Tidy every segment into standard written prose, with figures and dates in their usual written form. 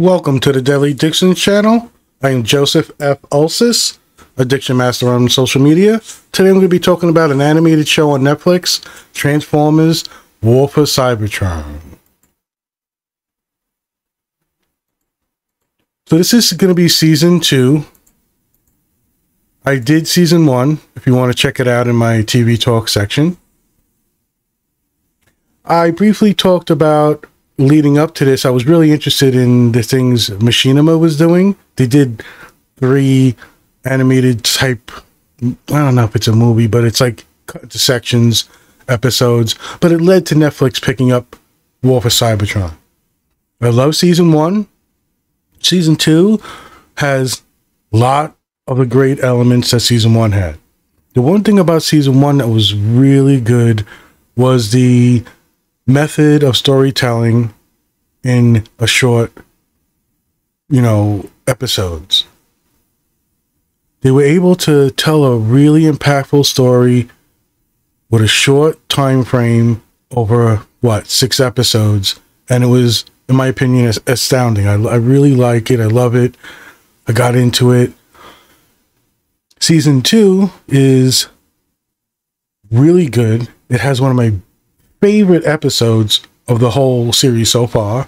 Welcome to the Deadly Addictions Channel. I am Joseph F. Ulses, Addiction Master on social media. Today I'm going to be talking about an animated show on Netflix, Transformers War for Cybertron. So this is going to be Season 2. I did Season 1, if you want to check it out in my TV Talk section. I briefly talked about leading up to this, I was really interested in the things Machinima was doing. They did 3 animated type, I don't know if it's a movie, but it's like cut to sections, episodes. But it led to Netflix picking up War for Cybertron. I love Season 1. Season 2 has a lot of the great elements that Season 1 had. The one thing about Season 1 that was really good was the method of storytelling in a short, episodes. They were able to tell a really impactful story with a short time frame over, 6 episodes. And it was, in my opinion, astounding. I really like it. I love it. I got into it. Season 2 is really good. It has one of my favorite episodes of the whole series so far,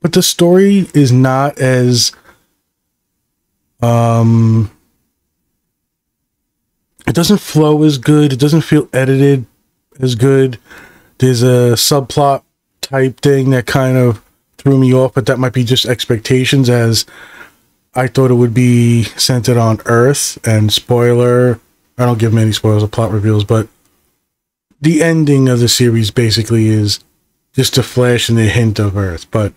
but the story is not as it doesn't flow as good, it doesn't feel edited as good. There's a subplot type thing that kind of threw me off, but that might be just expectations, as I thought it would be centered on Earth. And spoiler, I don't give many spoilers or plot reveals, but the ending of the series basically is just a flash and a hint of Earth. But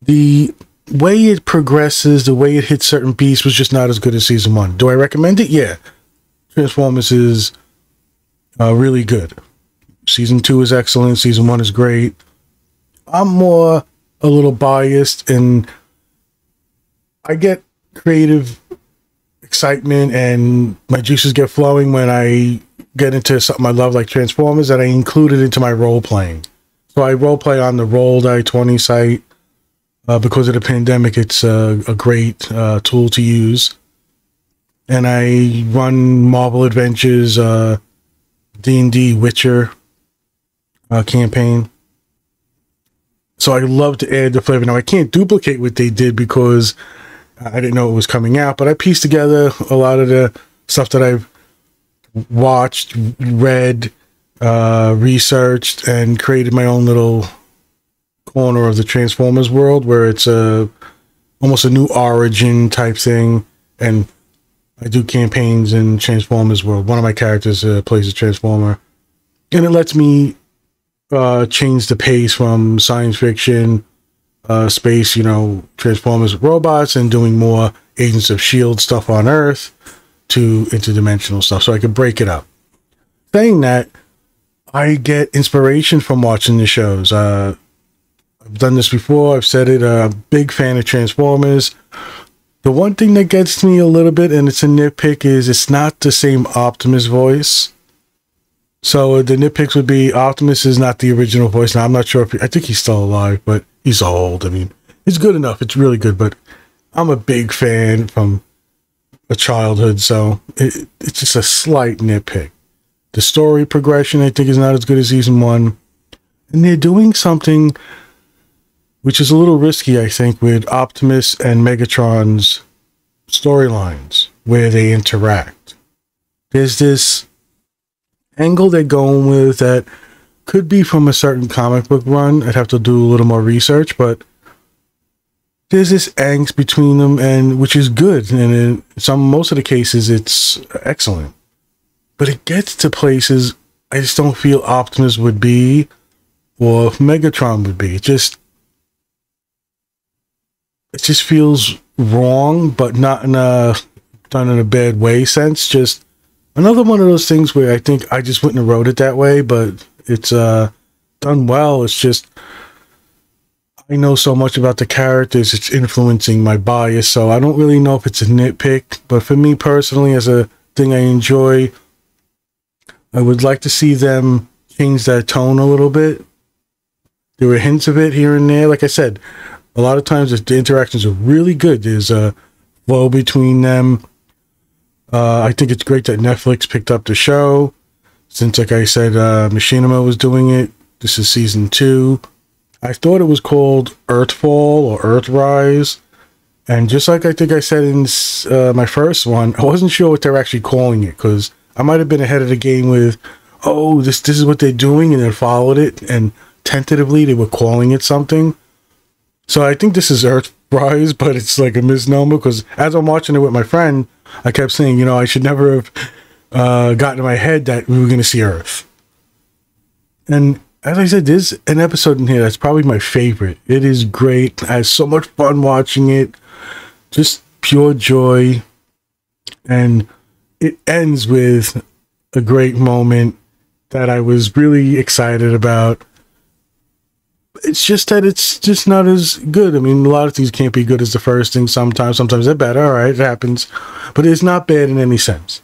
the way it progresses, the way it hits certain beats, was just not as good as Season 1. Do I recommend it? Yeah. Transformers is really good. Season 2 is excellent. Season 1 is great. I'm more a little biased, and I get creative excitement and my juices get flowing when I get into something I love like Transformers that I included into my role playing. So I role play on the Roll D20 site. Because of the pandemic, it's a great tool to use. And I run Marvel Adventures, D&D Witcher campaign. So I love to add the flavor. Now I can't duplicate what they did because I didn't know it was coming out, but I pieced together a lot of the stuff that I've watched, read, researched, and created my own little corner of the Transformers world, where it's almost a new origin type thing. And I do campaigns in Transformers world. One of my characters plays a Transformer, and it lets me change the pace from science fiction, space, Transformers with robots, and doing more Agents of Shield stuff on Earth, to interdimensional stuff, so I could break it up. Saying that, I get inspiration from watching the shows. I've done this before, I've said it, I'm a big fan of Transformers. The one thing that gets me a little bit, and it's a nitpick, is it's not the same Optimus voice. So the nitpicks would be Optimus is not the original voice. Now I'm not sure if I think he's still alive, but he's old. I mean, it's good enough, it's really good, but I'm a big fan from a childhood, so it's just a slight nitpick. The story progression, I think, is not as good as Season 1. And they're doing something which is a little risky, I think, with Optimus and Megatron's storylines, where they interact. There's this angle they're going with that could be from a certain comic book run. I'd have to do a little more research, but there's this angst between them, and which is good, and in most of the cases it's excellent, but it gets to places I just don't feel Optimus would be, or if Megatron would be. It just feels wrong, but not in a done in a bad way sense. Just another one of those things where I think I just wouldn't have wrote it that way, but it's done well. It's just, I know so much about the characters, it's influencing my bias, so I don't really know if it's a nitpick, but for me personally, as a thing I enjoy, I would like to see them change that tone a little bit. There were hints of it here and there. Like I said, A lot of times if the interactions are really good, there's a flow between them. I think it's great that Netflix picked up the show, since, like I said, Machinima was doing it. This is season 2. I thought it was called Earthfall or Earthrise. And just like I think I said in my first one, I wasn't sure what they're actually calling it, because I might have been ahead of the game with, oh, this is what they're doing, and then followed it, and tentatively they were calling it something. So I think this is Earthrise, but it's like a misnomer, because as I'm watching it with my friend, I kept saying, you know, I should never have gotten in my head that we were going to see Earth. And as I said, there's an episode in here that's probably my favorite. It is great. I had so much fun watching it. Just pure joy. And it ends with a great moment that I was really excited about. It's just that it's just not as good. I mean, a lot of things can't be good as the first thing sometimes. Sometimes they're bad. All right, it happens. But it's not bad in any sense.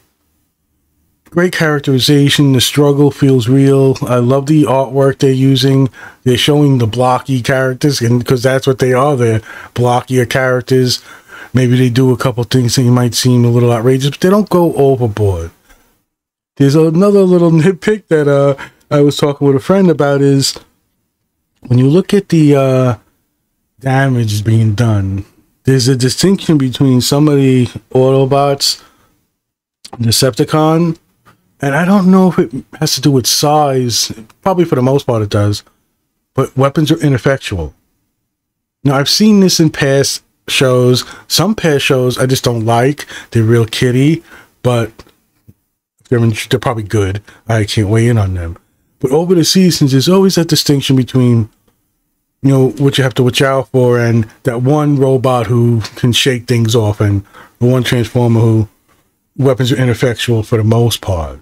Great characterization. The struggle feels real. I love the artwork they're using. They're showing the blocky characters, and because that's what they are. They're blockier characters. Maybe they do a couple things that might seem a little outrageous, but they don't go overboard. There's another little nitpick that I was talking with a friend about is, when you look at the damage being done, there's a distinction between some of the Autobots, Decepticon, and I don't know if it has to do with size. Probably for the most part it does, but weapons are ineffectual. Now, I've seen this in past shows. Some past shows I just don't like. They're real kiddie, but they're probably good. I can't weigh in on them. But over the seasons, there's always that distinction between, you know, what you have to watch out for, and that one robot who can shake things off, and the one Transformer who weapons are ineffectual for the most part.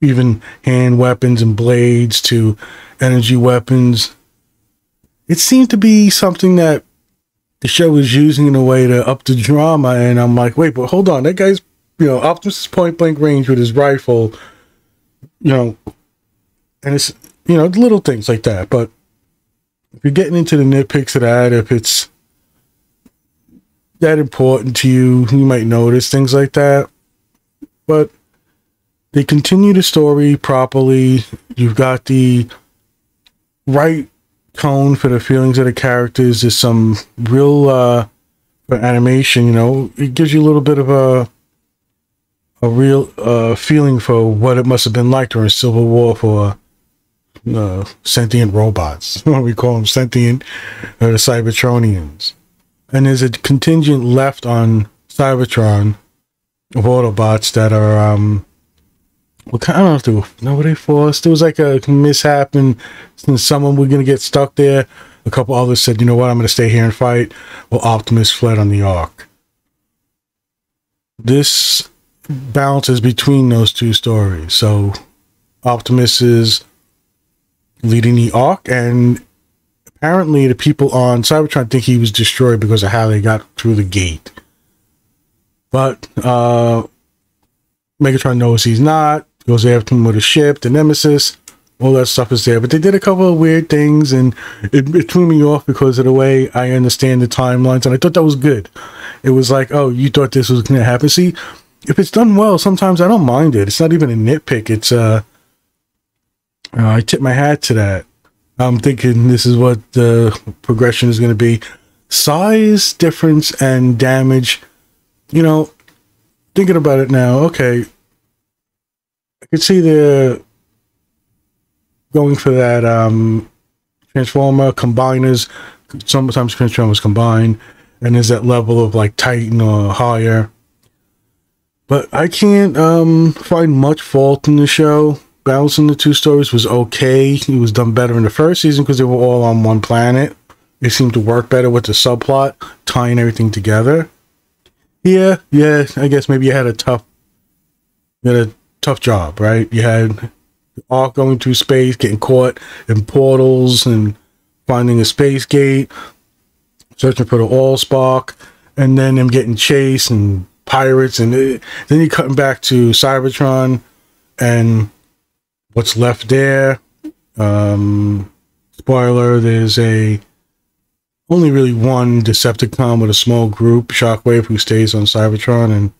Even hand weapons and blades to energy weapons. It seemed to be something that the show was using in a way to up the drama, and I'm like, wait, but hold on, that guy's, you know, Optimus' point-blank range with his rifle, you know, and it's, you know, little things like that. But if you're getting into the nitpicks of that, if it's that important to you, you might notice things like that. But they continue the story properly. You've got the right tone for the feelings of the characters. There's some real animation, you know, it gives you a little bit of a real feeling for what it must have been like during Civil War for sentient robots. We call them sentient, the Cybertronians. And there's a contingent left on Cybertron of Autobots that are, I don't know if they were, no, were they forced? There was like a mishap, and someone were going to get stuck there. A couple others said, you know what, I'm going to stay here and fight. Well, Optimus fled on the Ark. This balances between those two stories. So Optimus is leading the Ark, and apparently the people on Cybertron think he was destroyed because of how they got through the gate. But Megatron knows he's not, goes after him with a ship, the Nemesis, all that stuff is there. But they did a couple of weird things, and it threw me off because of the way I understand the timelines, and I thought that was good. It was like, oh, you thought this was going to happen. See, if it's done well, sometimes I don't mind it. It's not even a nitpick. It's, I tip my hat to that. I'm thinking this is what the progression is going to be. Size difference and damage, you know, thinking about it now, okay, I could see they're going for that Transformer combiners. Sometimes Transformers combine, and there's that level of like Titan or higher. But I can't find much fault in the show. Balancing the two stories was okay. It was done better in the first season because they were all on one planet. It seemed to work better with the subplot, tying everything together. Yeah, I guess maybe you had a tough job, right? You had Ark going through space, getting caught in portals and finding a space gate, searching for the Allspark, and then them getting chased and pirates, and then you're cutting back to Cybertron and what's left there. Spoiler, there's a only really one Decepticon with a small group, Shockwave, who stays on Cybertron, and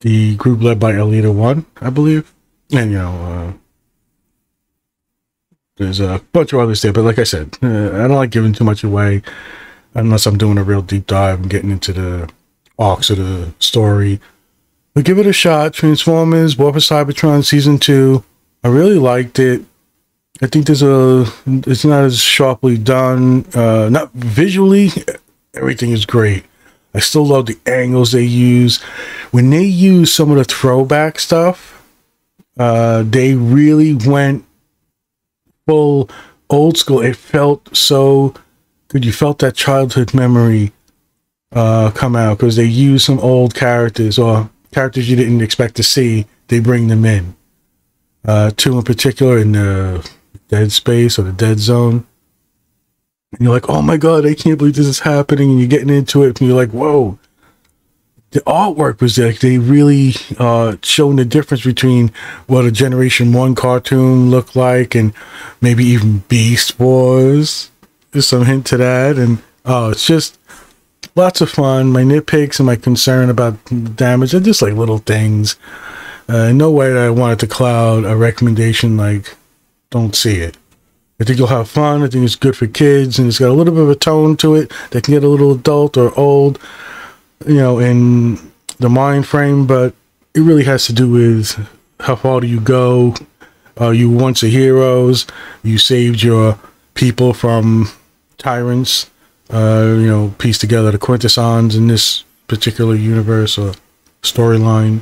the group led by Elita One, I believe. And, you know, there's a bunch of others there, but like I said, I don't like giving too much away unless I'm doing a real deep dive and getting into the arcs of the story. But give it a shot. Transformers War for Cybertron Season 2. I really liked it. I think there's it's not as sharply done. Not visually, everything is great. I still love the angles they use. When they use some of the throwback stuff, they really went full old school. It felt so good. You felt that childhood memory come out, because they use some old characters, or characters you didn't expect to see. They bring them in. Two in particular in the Dead Space or the Dead Zone. And you're like, oh my god, I can't believe this is happening. And you're getting into it, and you're like, whoa. The artwork was like, they really shown the difference between what a Generation 1 cartoon looked like, and maybe even Beast Wars. There's some hint to that. And it's just lots of fun. My nitpicks and my concern about damage are just like little things. In no way that I wanted to cloud a recommendation, like, don't see it. I think you'll have fun. I think it's good for kids, and it's got a little bit of a tone to it that can get a little adult or old, you know, in the mind frame. But it really has to do with how far do you go? Are you once a heroes? You saved your people from tyrants. You know, piece together the Quintessons in this particular universe or storyline,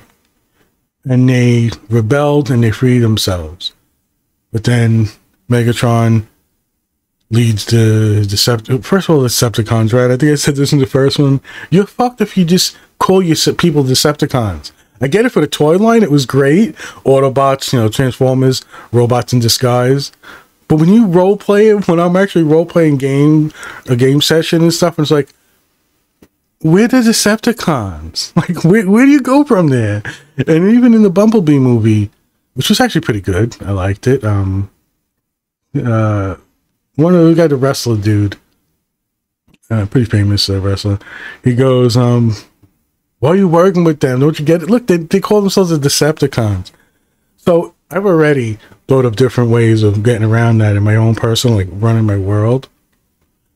and they rebelled and they freed themselves. But then Megatron leads the Decepticons. First of all, the Decepticons, right? I think I said this in the first one. You're fucked if you just call your people Decepticons. I get it for the toy line. It was great. Autobots, you know, Transformers, robots in disguise. But when you role play it, when I'm actually role playing a game session and stuff, it's like, we're the Decepticons. Like, where do you go from there? And even in the Bumblebee movie, which was actually pretty good. I liked it. One of the guy, the wrestler dude, pretty famous wrestler, he goes, why are you working with them? Don't you get it? Look, they call themselves the Decepticons. So I've already thought of different ways of getting around that in my own personal, like, running my world.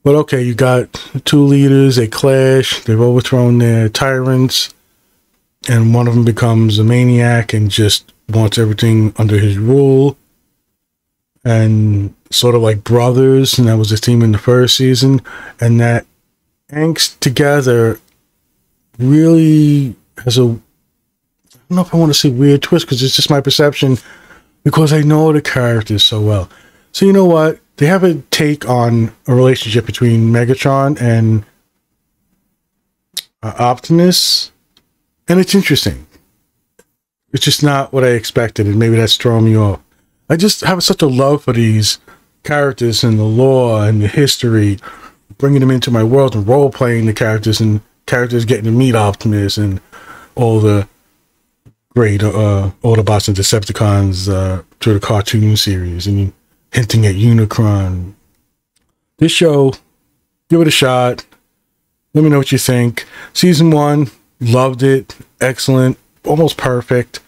But okay, you got two leaders, they clash, they've overthrown their tyrants, and one of them becomes a maniac and just wants everything under his rule. And sort of like brothers, and that was a theme in the first season, and that angst together really has a, I don't know if I want to say weird twist, because it's just my perception, because I know the characters so well. So you know what, they have a take on a relationship between Megatron and Optimus, and it's interesting. It's just not what I expected, and maybe that's throwing me off. I just have such a love for these characters and the lore and the history, bringing them into my world and role-playing the characters, and characters getting to meet Optimus and all the great Autobots and Decepticons through the cartoon series, and hinting at Unicron. This show, give it a shot. Let me know what you think. Season 1, loved it. Excellent. Almost perfect.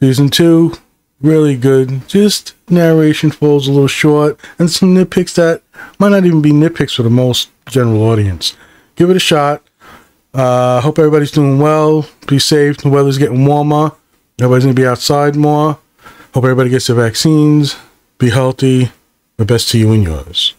Season 2, really good. Just narration falls a little short, and some nitpicks that might not even be nitpicks for the most general audience. Give it a shot. Hope everybody's doing well. Be safe. The weather's getting warmer. Everybody's gonna be outside more. Hope everybody gets their vaccines. Be healthy. The best to you and yours.